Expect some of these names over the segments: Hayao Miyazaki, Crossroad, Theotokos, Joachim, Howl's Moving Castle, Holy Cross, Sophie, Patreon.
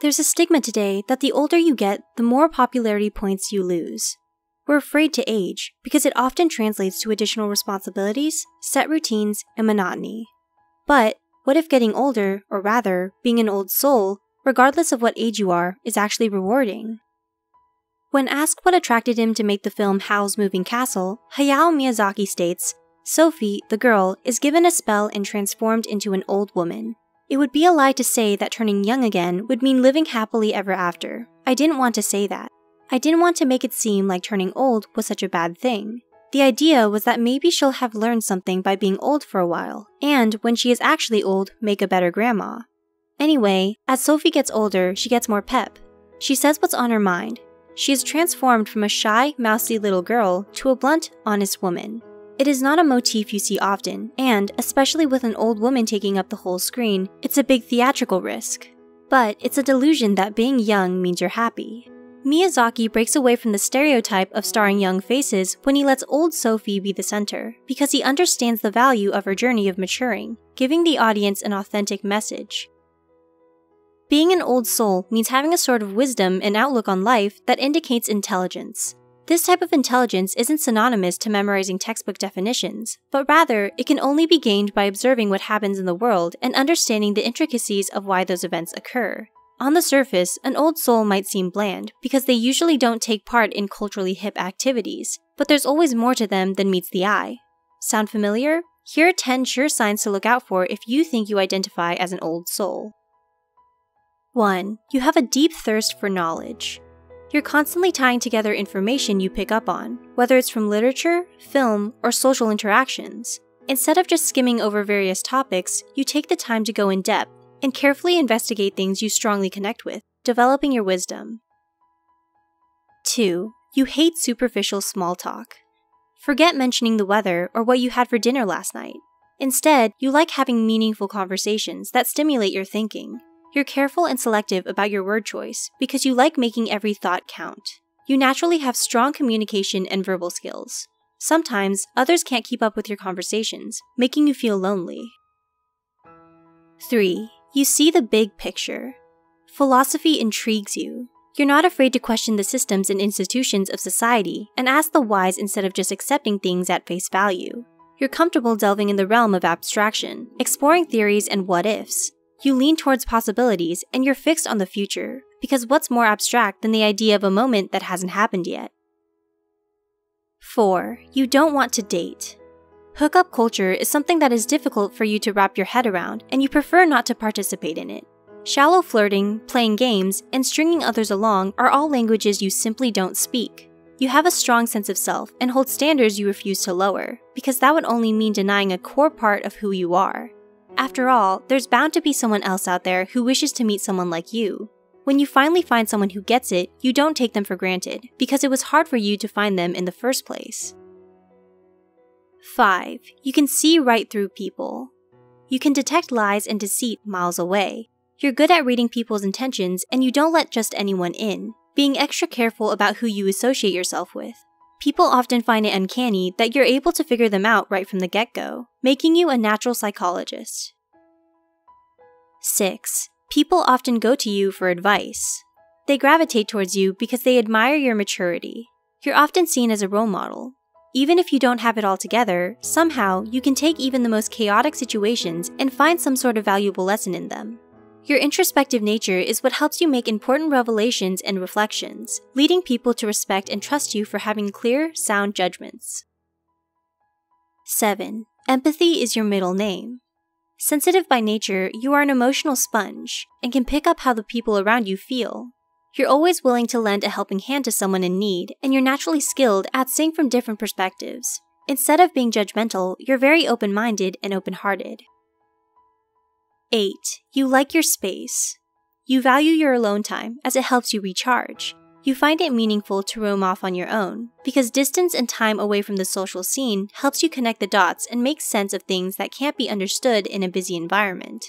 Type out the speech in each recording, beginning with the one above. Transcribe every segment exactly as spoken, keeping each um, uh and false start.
There's a stigma today that the older you get, the more popularity points you lose. We're afraid to age because it often translates to additional responsibilities, set routines, and monotony. But what if getting older, or rather, being an old soul, regardless of what age you are, is actually rewarding? When asked what attracted him to make the film Howl's Moving Castle, Hayao Miyazaki states, "Sophie, the girl, is given a spell and transformed into an old woman. It would be a lie to say that turning young again would mean living happily ever after. I didn't want to say that. I didn't want to make it seem like turning old was such a bad thing. The idea was that maybe she'll have learned something by being old for a while, and when she is actually old, make a better grandma." Anyway, as Sophie gets older, she gets more pep. She says what's on her mind. She is transformed from a shy, mousy little girl to a blunt, honest woman. It is not a motif you see often, and especially with an old woman taking up the whole screen, it's a big theatrical risk. But it's a delusion that being young means you're happy. Miyazaki breaks away from the stereotype of starring young faces when he lets old Sophie be the center, because he understands the value of her journey of maturing, giving the audience an authentic message. Being an old soul means having a sort of wisdom and outlook on life that indicates intelligence. This type of intelligence isn't synonymous to memorizing textbook definitions, but rather, it can only be gained by observing what happens in the world and understanding the intricacies of why those events occur. On the surface, an old soul might seem bland because they usually don't take part in culturally hip activities, but there's always more to them than meets the eye. Sound familiar? Here are ten sure signs to look out for if you think you identify as an old soul. one You have a deep thirst for knowledge. You're constantly tying together information you pick up on, whether it's from literature, film, or social interactions. Instead of just skimming over various topics, you take the time to go in depth and carefully investigate things you strongly connect with, developing your wisdom. two You hate superficial small talk. Forget mentioning the weather or what you had for dinner last night. Instead, you like having meaningful conversations that stimulate your thinking. You're careful and selective about your word choice because you like making every thought count. You naturally have strong communication and verbal skills. Sometimes, others can't keep up with your conversations, making you feel lonely. three You see the big picture. Philosophy intrigues you. You're not afraid to question the systems and institutions of society and ask the whys instead of just accepting things at face value. You're comfortable delving in the realm of abstraction, exploring theories and what-ifs. You lean towards possibilities and you're fixed on the future, because what's more abstract than the idea of a moment that hasn't happened yet? four You don't want to date. Hookup culture is something that is difficult for you to wrap your head around, and you prefer not to participate in it. Shallow flirting, playing games, and stringing others along are all languages you simply don't speak. You have a strong sense of self and hold standards you refuse to lower, because that would only mean denying a core part of who you are. After all, there's bound to be someone else out there who wishes to meet someone like you. When you finally find someone who gets it, you don't take them for granted, because it was hard for you to find them in the first place. five You can see right through people. You can detect lies and deceit miles away. You're good at reading people's intentions, and you don't let just anyone in, being extra careful about who you associate yourself with. People often find it uncanny that you're able to figure them out right from the get-go, making you a natural psychologist. six People often go to you for advice. They gravitate towards you because they admire your maturity. You're often seen as a role model. Even if you don't have it all together, somehow you can take even the most chaotic situations and find some sort of valuable lesson in them. Your introspective nature is what helps you make important revelations and reflections, leading people to respect and trust you for having clear, sound judgments. seven Empathy is your middle name. Sensitive by nature, you are an emotional sponge and can pick up how the people around you feel. You're always willing to lend a helping hand to someone in need, and you're naturally skilled at seeing from different perspectives. Instead of being judgmental, you're very open-minded and open-hearted. eight You like your space. You value your alone time as it helps you recharge. You find it meaningful to roam off on your own, because distance and time away from the social scene helps you connect the dots and make sense of things that can't be understood in a busy environment.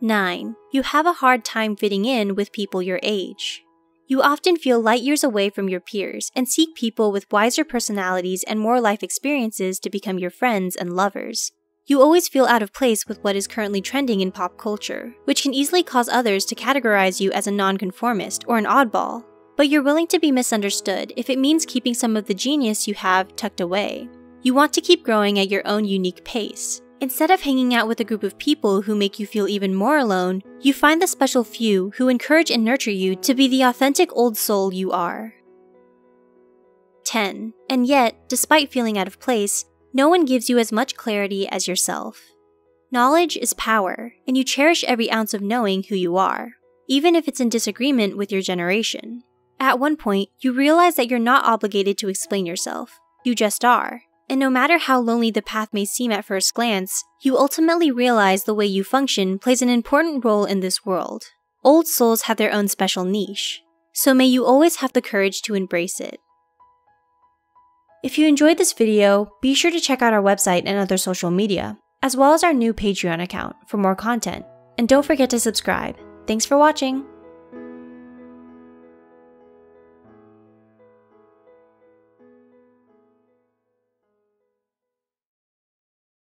nine You have a hard time fitting in with people your age. You often feel light years away from your peers and seek people with wiser personalities and more life experiences to become your friends and lovers. You always feel out of place with what is currently trending in pop culture, which can easily cause others to categorize you as a nonconformist or an oddball, but you're willing to be misunderstood if it means keeping some of the genius you have tucked away. You want to keep growing at your own unique pace. Instead of hanging out with a group of people who make you feel even more alone, you find the special few who encourage and nurture you to be the authentic old soul you are. ten. And yet, despite feeling out of place, no one gives you as much clarity as yourself. Knowledge is power, and you cherish every ounce of knowing who you are, even if it's in disagreement with your generation. At one point, you realize that you're not obligated to explain yourself. You just are. And no matter how lonely the path may seem at first glance, you ultimately realize the way you function plays an important role in this world. Old souls have their own special niche, so may you always have the courage to embrace it. If you enjoyed this video, be sure to check out our website and other social media, as well as our new Patreon account for more content. And don't forget to subscribe. Thanks for watching!